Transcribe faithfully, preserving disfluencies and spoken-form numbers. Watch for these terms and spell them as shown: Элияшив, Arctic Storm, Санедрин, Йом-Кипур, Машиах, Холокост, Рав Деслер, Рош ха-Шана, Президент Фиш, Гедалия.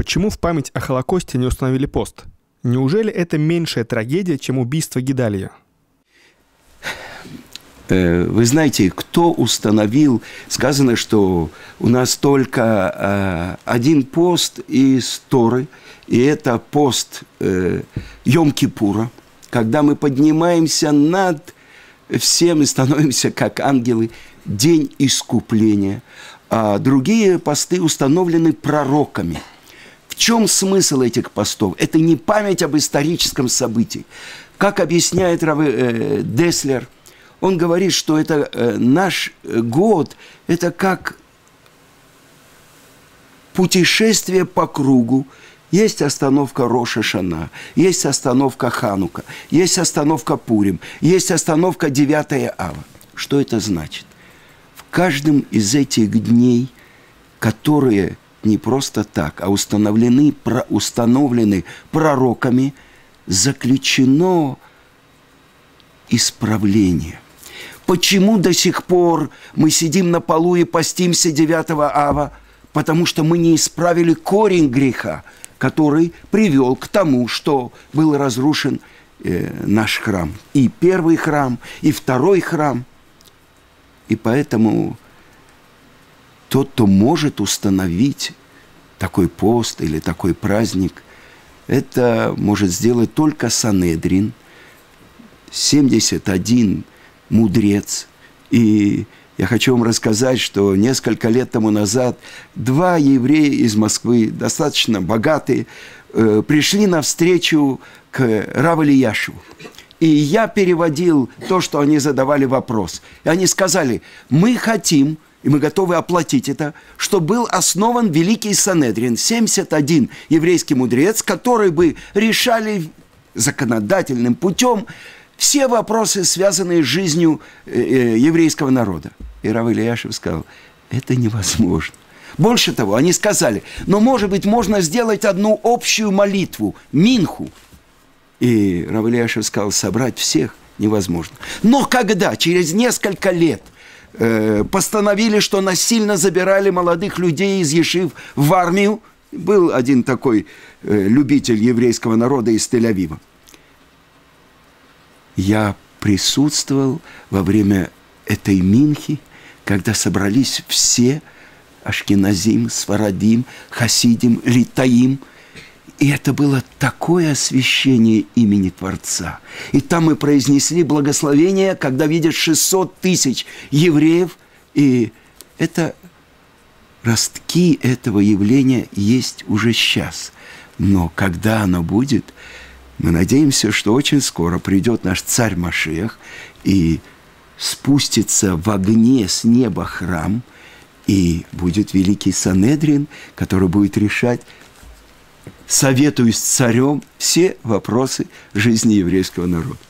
Почему в память о Холокосте не установили пост? Неужели это меньшая трагедия, чем убийство Гедалия? Вы знаете, кто установил, сказано, что у нас только один пост из Торы, и это пост Йом-Кипура, когда мы поднимаемся над всем и становимся как ангелы, день искупления. А другие посты установлены пророками. В чем смысл этих постов? Это не память об историческом событии. Как объясняет Рав Деслер, он говорит, что это наш год, это как путешествие по кругу. Есть остановка Рош ха-Шана, есть остановка Ханука, есть остановка Пурим, есть остановка девятое ава. Что это значит? В каждом из этих дней, которые не просто так, а установлены, про, установлены пророками, заключено исправление. Почему до сих пор мы сидим на полу и постимся девятого ава? Потому что мы не исправили корень греха, который привел к тому, что был разрушен э, наш храм. И первый храм, и второй храм. И поэтому тот, кто может установить такой пост или такой праздник, это может сделать только Санедрин, семьдесят один мудрец. И я хочу вам рассказать, что несколько лет тому назад два еврея из Москвы, достаточно богатые, пришли навстречу к Раву Элияшиву. И я переводил то, что они задавали вопрос. И они сказали, мы хотим, и мы готовы оплатить это, что был основан Великий Санедрин, семьдесят один еврейский мудрец, который бы решали законодательным путем все вопросы, связанные с жизнью еврейского народа. И Рав Элияшив сказал, это невозможно. Больше того, они сказали, но, может быть, можно сделать одну общую молитву, минху. И Рав Элияшив сказал, собрать всех невозможно. Но когда через несколько лет э, постановили, что насильно забирали молодых людей из ешив в армию, был один такой э, любитель еврейского народа из Тель-Авива. Я присутствовал во время этой минхи, когда собрались все ашкеназим, сфарадим, хасидим, литаим. И это было такое освящение имени Творца. И там мы произнесли благословение, когда видят шестьсот тысяч евреев. И это ростки этого явления есть уже сейчас. Но когда оно будет, мы надеемся, что очень скоро придет наш царь Машиах и спустится в огне с неба храм, и будет великий Санедрин, который будет решать, советуясь с царем, все вопросы жизни еврейского народа.